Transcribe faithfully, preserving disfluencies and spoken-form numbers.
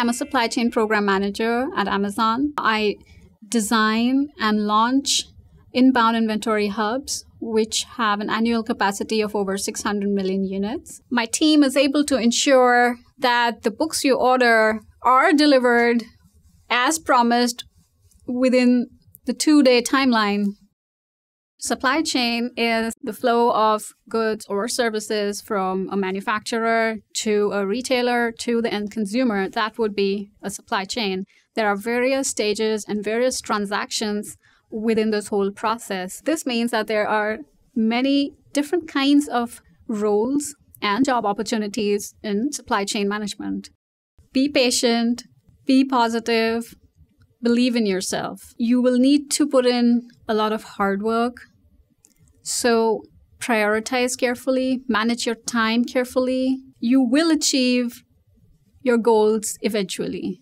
I'm a supply chain program manager at Amazon. I design and launch inbound inventory hubs, which have an annual capacity of over six hundred million units. My team is able to ensure that the books you order are delivered as promised within the two-day timeline. Supply chain is the flow of goods or services from a manufacturer to a retailer to the end consumer. That would be a supply chain. There are various stages and various transactions within this whole process. This means that there are many different kinds of roles and job opportunities in supply chain management. Be patient, be positive, believe in yourself. You will need to put in a lot of hard work. So prioritize carefully, manage your time carefully. You will achieve your goals eventually.